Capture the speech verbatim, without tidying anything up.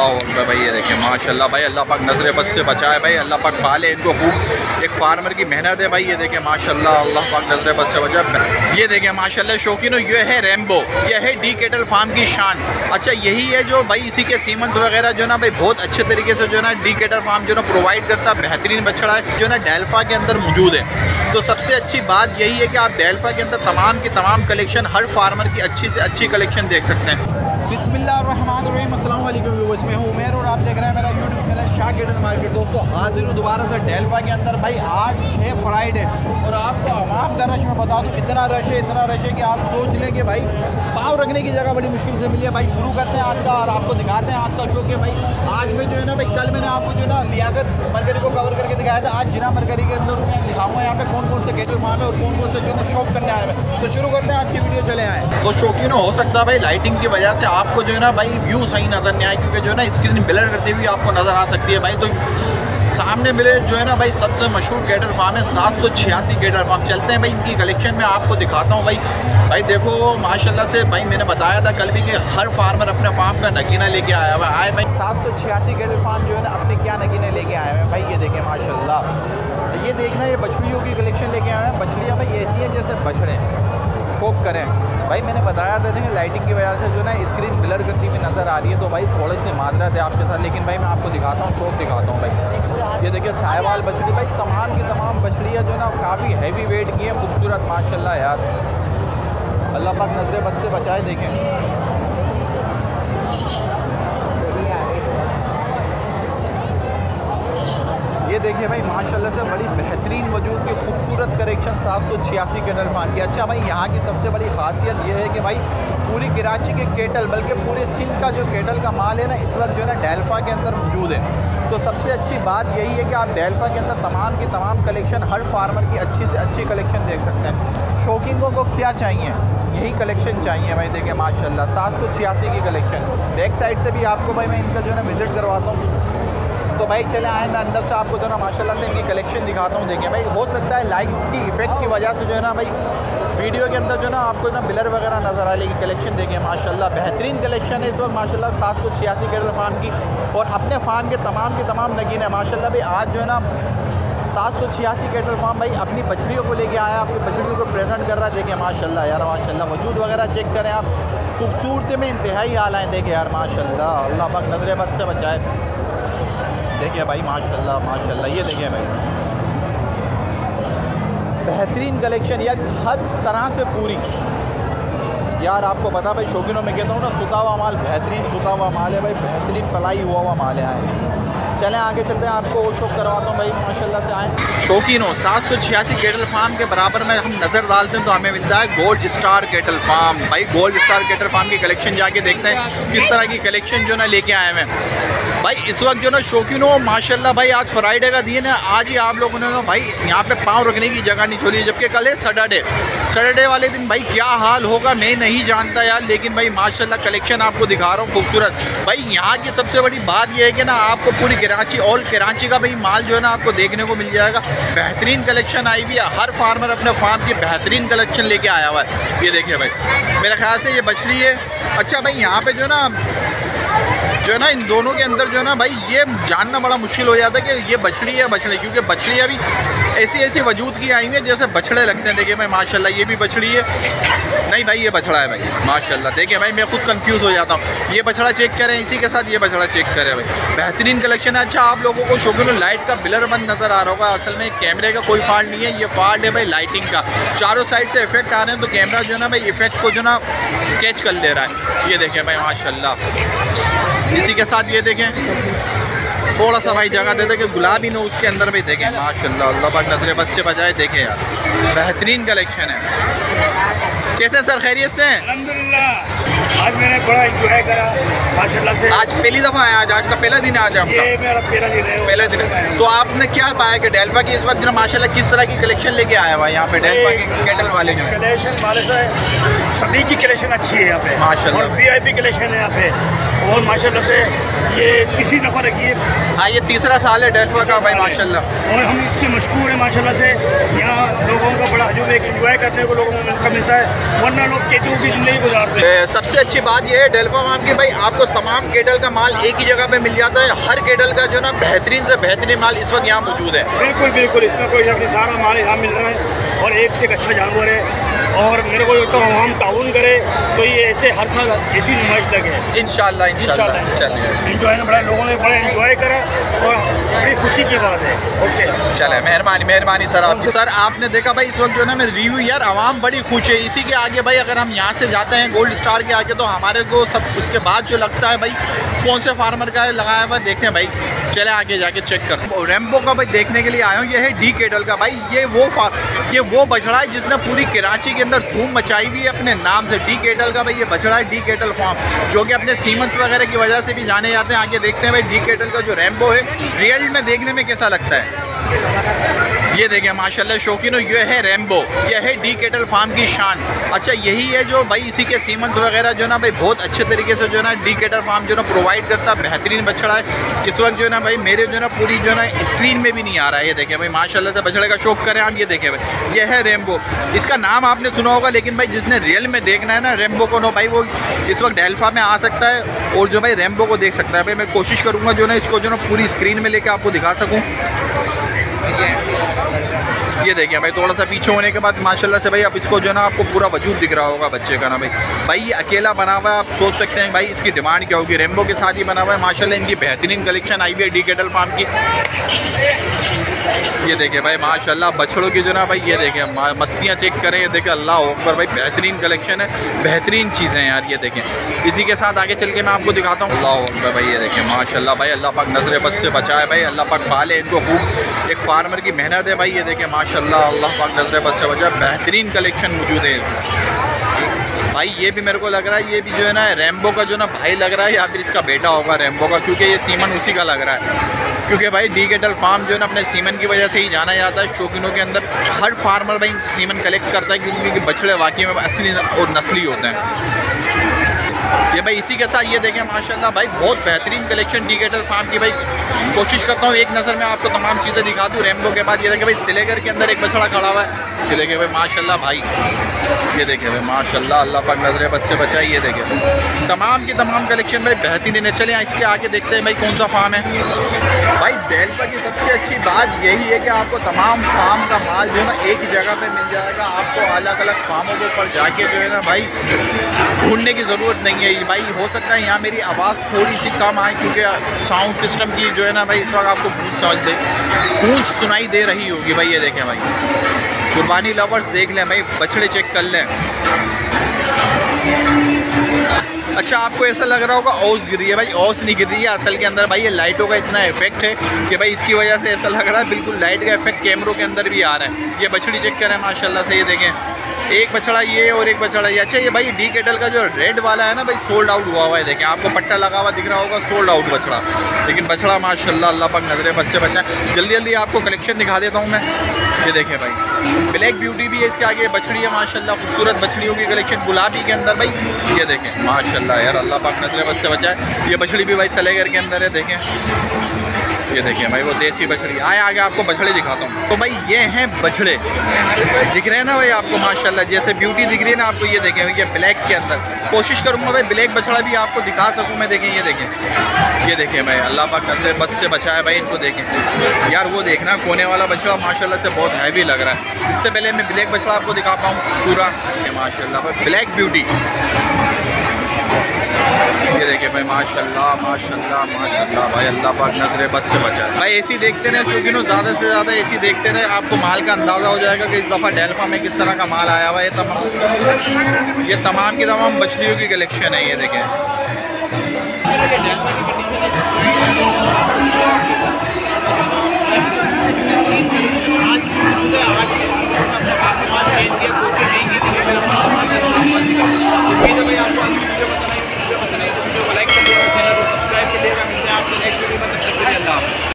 अल्लाह अकबर भाई, ये देखें माशाल्लाह भाई, अल्लाह पाक नजर बद से बचाए भाई, अल्लाह पाक पाले इनको खूब। एक फार्मर की मेहनत है भाई, ये देखें माशाल्लाह, अल्लाह पाक नजर बद से बचाए। ये देखें माशाल्लाह शौकीनों, ये है रैम्बो, ये है डी कैटल फार्म की शान। अच्छा यही है जो भाई इसी के सीमेंस वगैरह जो ना भाई बहुत अच्छे तरीके से जो ना डी कैटल फार्म जो ना प्रोवाइड करता है, बेहतरीन बछड़ा है जो ना डेल्फा के अंदर मौजूद है। तो सबसे अच्छी बात यही है कि आप डेल्फा के अंदर तमाम की तमाम कलेक्शन, हर फार्मर की अच्छी से अच्छी कलेक्शन देख सकते हैं। बिस्मिल्लाहिर्रहमानिर्रहीम, अस्सलाम वालेकुम व्यूअर्स, मैं हूं उमेर और आप देख रहे हैं मेरा YouTube channel Shah gate market. दोस्तों हाजिर हूं दोबारा से डेल्फा के अंदर। भाई आज है फ्राइडे और आपको हमाम का रश मैं बता दूं, इतना रश है, इतना रश है कि आप सोच लें कि भाई पाँव रखने की जगह बड़ी मुश्किल से मिली है। भाई शुरू करते हैं आज का और आपको दिखाते हैं आज का शो के भाई आज में जो है ना भाई, कल मैंने आपको जो है ना लियाकत मरकरी को कवर करके दिखाया था। आज जिना मरकरी के अंदर मैं दिखाऊँगा यहाँ पर कौन कौन से कैटल फार्म है और कौन कौन से जो है शौक करने आए हैं। तो शुरू करते हैं आज की वीडियो, चले आए। तो शौकीन हो सकता है भाई लाइटिंग की वजह से आपको जो है ना भाई व्यू सही नज़र नहीं आए, क्योंकि जो है ना स्क्रीन ब्लर करती हुई आपको नज़र आ सकती है भाई। तो सामने मेरे जो है ना भाई सबसे मशहूर कैटल फार्म है सात सौ छियासी कैटल फार्म। चलते हैं भाई इनकी कलेक्शन में, आपको दिखाता हूँ भाई। भाई देखो माशाल्लाह से भाई, मैंने बताया था कल भी कि हर फार्मर अपने फार्म का नगीना लेके आया हुआ है। आए भाई सात सौ छियासी कैटल फार्म जो है ना अपने क्या नगीना लेके आए हुए हैं भाई। ये देखें माशाल्लाह, ये देखना ये बछड़ियों की कलेक्शन लेके आए हैं। बछड़ियाँ भाई ऐसी हैं जैसे बछड़े शौक करें भाई। मैंने बताया था कि लाइटिंग की वजह से जो ना स्क्रीन ब्लर करती हुई नज़र आ रही है, तो भाई थोड़े से माजरत है आपके साथ, लेकिन भाई मैं आपको दिखाता हूँ, शौक दिखाता हूँ भाई। ये देखिए साहिवाल बछड़ी भाई, तमाम की तमाम बछड़ियाँ जो ना काफ़ी हैवी वेट की हैं, खूबसूरत माशाल्लाह यार, अल्लाह पाक नजर बद से बचाए। देखें ये देखिए भाई माशाल्लाह से बड़ी बेहतरीन वजूद की खूबसूरत करेक्शन सात सौ छियासी कैटल फार्म की। अच्छा भाई यहाँ की सबसे बड़ी खासियत ये है कि भाई पूरी कराची के कैटल, बल्कि पूरे सिंध का जो कैटल का माल है ना, इस वक्त जो है ना डेल्फा के अंदर मौजूद है। तो सबसे अच्छी बात यही है कि आप डेल्फा के अंदर तमाम की तमाम कलेक्शन, हर फार्मर की अच्छी से अच्छी कलेक्शन देख सकते हैं। शौकीनों को क्या चाहिए, यही कलेक्शन चाहिए भाई। देखें माशाल्लाह सात सौ छियासी की कलेक्शन। बैक साइड से भी आपको भाई मैं इनका जो है ना विज़िट करवाता हूँ। तो भाई चले आए, मैं अंदर से आपको जो है ना माशाल्लाह से इनकी कलेक्शन दिखाता हूँ। देखिए भाई, हो सकता है लाइट की इफेक्ट की वजह से जो है ना भाई वीडियो के अंदर जो है ना आपको ना ब्लर वगैरह नज़र आए, लेकिन कलेक्शन देखिए माशाल्लाह बेहतरीन कलेक्शन है इस वक्त माशाल्लाह सात सौ छियासी कैटल फार्म की, और अपने फार्म के तमाम के तमाम नगीन है माशाल्लाह भाई। आज जो है ना सात सौ छियासी कैटल फार्म भाई अपनी बछड़ियों को लेके आया, अपनी बछड़ियों को प्रेजेंट कर रहा है। देखिए माशाल्लाह यार, माशाल्लाह वजूद वगैरह चेक करें आप, खूबसूरती में इंतहाई आलाएँ। देखिए यार माशाल्लाह, अल्लाह पाक नजर बद से बचाए। देखिए भाई माशाल्लाह माशाल्लाह, ये देखिए भाई बेहतरीन कलेक्शन यार, हर तरह से पूरी यार। आपको पता भाई शौकीनों में कहता हूँ ना, सुता हुआ माल बेहतरीन सुता हुआ माल है भाई, बेहतरीन पलाई हुआ हुआ माल है। चलें आगे चलते हैं, आपको वो शौक करवाता हूँ भाई माशाल्लाह से। आए शौकीनों, सात सौ छियासी कैटल फार्म के बराबर में हम नज़र डालते हैं तो हमें मिलता है गोल्ड स्टार कैटल फार्म। भाई गोल्ड स्टार कैटल फार्म की कलेक्शन जाके देखते हैं किस तरह की कलेक्शन जो ना लेके आए हैं भाई। इस वक्त जो ना शौकीनों माशाल्लाह भाई, आज फ्राइडे का दिन है, आज ही आप लोगों ने ना भाई यहाँ पर पाँव रखने की जगह नहीं छोड़ी, जबकि कल है सैटरडे। सैटरडे वाले दिन भाई क्या हाल होगा मैं नहीं जानता यार, लेकिन भाई माशाल्लाह कलेक्शन आपको दिखा रहा हूँ खूबसूरत भाई। यहाँ की सबसे बड़ी बात यह है कि ना आपको पूरी कराची, ऑल कराची का भाई माल जो है ना आपको देखने को मिल जाएगा। बेहतरीन कलेक्शन आई हुई है, हर फार्मर अपने फार्म की बेहतरीन कलेक्शन लेके आया हुआ है। ये देखिए भाई, मेरे ख्याल से ये बछड़ी है। अच्छा भाई यहाँ पे जो है ना जो है ना इन दोनों के अंदर जो है ना भाई ये जानना बड़ा मुश्किल हो जाता है कि ये बछड़ी है बछड़े, क्योंकि बछड़ियाँ भी ऐसी ऐसी वजूद की आई हुई है जैसे बछड़े लगते हैं। देखिए भाई माशाल्लाह, ये भी बछड़ी है, नहीं भाई ये बछड़ा है भाई माशाल्लाह। देखिए भाई मैं खुद कंफ्यूज हो जाता हूँ, ये बछड़ा चेक करें, इसी के साथ ये बछड़ा चेक करें भाई, बेहतरीन कलेक्शन है। अच्छा आप लोगों को शौकीन लाइट का ब्लर बंद नज़र आ रहा होगा, असल में कैमरे का कोई फॉल्ट नहीं है, ये फॉल्ट है भाई लाइटिंग का। चारों साइड से इफेक्ट आ रहे हैं तो कैमरा जो है ना भाई इफेक्ट को जो ना कैच कर ले रहा है। ये देखें भाई माशाल्लाह, इसी के साथ ये देखें, थोड़ा सा भाई जगह देते कि गुलाबी नो उसके अंदर भी। देखें माशाल्लाह, अल्लाह पाक नजर बद से बचाए। देखें यार बेहतरीन कलेक्शन है। कैसे सर, खैरियत से हैं? अल्हम्दुलिल्लाह, आज मैंने बड़ा इंजॉय करा माशाल्लाह से। आज पहली दफ़ा आया, आज आज का पहला दिन है आज आपका? ये मेरा पहला दिन है। पहला दिन है। तो आपने क्या पाया कि डेल्फा की इस वक्त माशाल्लाह किस तरह की कलेक्शन लेके आया हुआ है यहाँ पे डेल्फा के कैटल वाले जो है? कलेक्शन वाले सभी की कलेक्शन अच्छी है यहाँ पे माशाल्लाह, वी आई पी कलेक्शन है यहाँ पे, और माशाल्लाह से ये तीसरी दफ़ा रखी है। हाँ, ये तीसरा साल है डेल्फा का भाई, माशाल्लाह। और हम इसके मशहूर हैं माशाल्लाह से, यहाँ लोगों को बड़ा अजूब एक इन्जॉय करने को लोगों को मिलता है, वरना लोग केटों की जिंदगी गुजारते हैं। सबसे अच्छी बात यह है डेल्फा फार्म की भाई, आपको तमाम केटल का माल एक ही जगह पर मिल जाता है। हर केटल का जो ना बेहतरीन से बेहतरीन माल इस वक्त यहाँ मौजूद है। बिल्कुल बिल्कुल, इसमें कोई अपनी सारा माल यहाँ मिल रहा है और एक से एक अच्छा जानवर है। और मेरे को तो हम ताउन करें तो ये ऐसे हर साल ऐसी नुमाइश लगे इंशाल्लाह इंशाल्लाह इंशाल्लाह। इंजॉय ने बड़ा लोगों ने बड़ा इंजॉय करा और बड़ी खुशी की बात है। ओके चले, मेहरबानी मेहरबानी सर आपकी। सर आपने देखा भाई इस वक्त जो है ना मेरे रिव्यू यार आवाम बड़ी खुश है। इसी के आगे भाई अगर हम यहाँ से जाते हैं गोल्ड स्टार के आगे तो हमारे को सब उसके बाद जो लगता है भाई कौन से फार्मर का लगाया हुआ देखें भाई, चले आगे जाके चेक कर। रैम्बो का भाई देखने के लिए आया हूँ, ये है डी केटल का भाई। ये वो ये वो बछड़ा है जिसने पूरी कराची के अंदर धूम मचाई हुई है अपने नाम से। डी केटल का भाई ये बछड़ा है, डी केटल फार्म, जो कि अपने सीमेंस वगैरह की वजह से भी जाने जाते हैं। आगे देखते हैं भाई डी केटल का जो रैम्बो है रियल में देखने में कैसा लगता है। ये देखें माशाल्लाह शौकीनों, ये है रैम्बो, ये है डी केटल फार्म की शान। अच्छा यही है जो भाई इसी के सीमेंस वगैरह जो ना भाई बहुत अच्छे तरीके से जो ना डी केटल फार्म जो ना प्रोवाइड करता है। बेहतरीन बछड़ा है, इस वक्त जो ना भाई मेरे जो ना पूरी जो ना स्क्रीन में भी नहीं आ रहा है। ये देखें भाई माशाल्लाह से बछड़े का शौक करें आप। ये देखें भाई ये है रैम्बो, इसका नाम आपने सुना होगा, लेकिन भाई जिसने रियल में देखना है ना रैम्बो को ना भाई वो इस वक्त डेल्फा में आ सकता है और जो भाई रैम्बो को देख सकता है। भाई मैं कोशिश करूँगा जो ना इसको जो ना पूरी स्क्रीन में लेकर आपको दिखा सकूँ। ये देखिए भाई थोड़ा सा पीछे होने के बाद माशाल्लाह से भाई अब इसको जो ना आपको पूरा वजूद दिख रहा होगा बच्चे का ना भाई। भाई ये अकेला बना हुआ है, आप सोच सकते हैं भाई इसकी डिमांड क्या होगी। रैम्बो के साथ ही बना हुआ है माशाल्लाह, इनकी बेहतरीन कलेक्शन आई हुई है डी केटल फार्म की। ये देखिए भाई माशाल्लाह बछड़ों की जो ना भाई, ये देखें मस्तियाँ चेक करें। ये देखें अल्लाह अकबर भाई, बेहतरीन कलेक्शन है, बेहतरीन चीज़ें हैं यार। ये देखें इसी के साथ आगे चल के मैं आपको दिखाता हूँ। अल्लाह अकबर भाई, ये देखें माशाल्लाह भाई, अल्लाह पाक नजर बद से बचाए भाई, अल्लाह पाक पाले इनको खूब। एक फार्मर की मेहनत है भाई। ये देखें माशा अल्लाह अल्लाह पाक नजर बस से बचा, बेहतरीन कलेक्शन मौजूद है भाई। ये भी मेरे को लग रहा है ये भी जो है ना रैम्बो का जो ना भाई लग रहा है या फिर इसका बेटा होगा रैम्बो का, क्योंकि ये सीमन उसी का लग रहा है। क्योंकि भाई डी केटल फार्म जो है ना अपने सीमन की वजह से ही जाना जाता है। शौकीनों के अंदर हर फार्मर भाई सीमन कलेक्ट करता है, क्योंकि बछड़े वाकई में असली और नस्ली होते हैं। ये भाई इसी के साथ ये देखें माशाल्लाह भाई, बहुत बेहतरीन कलेक्शन डी केटल फार्म की भाई। कोशिश करता हूँ एक नज़र में आपको तमाम चीज़ें दिखा दूँ। रैम्बो के बाद ये देखें भाई सिलेगर के अंदर एक बछड़ा खड़ा हुआ है। ये देखें भाई माशाल्लाह भाई, ये देखें भाई माशाल्लाह अल्लाह पाक नजर बद से बचाए। ये देखें तमाम के तमाम कलेक्शन भाई बेहतरीन है। चले इसके आगे देखते हैं भाई कौन सा फार्म है। भाई डेल्फा की सबसे अच्छी बात यही है कि आपको तमाम फार्म का माल जो है ना एक ही जगह पर मिल जाएगा। आपको अलग अलग फार्मों के ऊपर जाके जो है ना भाई ढूंढने की ज़रूरत नहीं है भाई। हो सकता है यहाँ मेरी आवाज़ थोड़ी सी कम आए, क्योंकि साउंड सिस्टम की जो है ना भाई इस वक्त आपको गूंज दे गूंज सुनाई दे रही होगी भाई। ये देखें भाई कुर्बानी लवर्स देख लें भाई, बछड़े चेक कर लें। अच्छा आपको ऐसा लग रहा होगा ओस गिरी है भाई, ओस नहीं गिरी है असल के अंदर भाई। ये लाइटों का इतना इफेक्ट है कि भाई इसकी वजह से ऐसा लग रहा है, बिल्कुल लाइट का इफेक्ट कैमरों के अंदर भी आ रहा है। ये बछड़ी चेक करें माशाल्लाह से, ये देखें एक बछड़ा ये और एक बछड़ा ये। अच्छा ये भाई डी केटल का जो रेड वाला है ना भाई सोल्ड आउट हुआ हुआ है। देखें आपको पट्टा लगा हुआ दिख रहा होगा, सोल्ड आउट बछड़ा, लेकिन बछड़ा माशाल्लाह अल्लाह पाक नजर बद से बचा। जल्दी जल्दी आपको कलेक्शन दिखा देता हूँ मैं। ये देखें भाई ब्लैक ब्यूटी भी है इसके आगे बछड़ी है माशाल्लाह, खूबसूरत बछड़ियों की कलेक्शन गुलाबी के अंदर भाई। ये देखें माशाल्लाह यार अल्लाह पाक नजर बद से बचाए। ये बछड़ी भी भाई सलेगर के अंदर है, देखें ये देखें भाई वो देसी बछड़ी। आए आगे आपको बछड़े दिखाता हूँ। तो भाई ये हैं बछड़े, दिख रहे हैं ना भाई आपको माशाल्लाह, जैसे ब्यूटी दिख रही है ना आपको। ये देखें ये ब्लैक के अंदर, कोशिश करूँगा भाई ब्लैक बछड़ा भी आपको दिखा सकूँ मैं। देखें ये देखें ये देखें भाई अल्लाह पाक नजर बद से बचाए भाई इनको। देखें यार वो देखना कोने वाला बछड़ा माशाल्लाह से बहुत हैवी लग रहा है। इससे पहले मैं ब्लैक बछड़ा आपको दिखा पाऊँ पूरा माशाल्लाह भाई, ब्लैक ब्यूटी। ये देखे भाई माशाल्लाह माशाल्लाह माशाल्लाह भाई अल्लाह पाक नजर बद से बचाए भाई। ऐसी देखते रहे शौकीनों, ज़्यादा से ज़्यादा ऐसी देखते रहे, आपको माल का अंदाज़ा हो जाएगा कि इस दफ़ा डेल्फा में किस तरह का माल आया हुआ है। तमाम ये तमाम की तमाम बछड़ियों की कलेक्शन है। ये देखें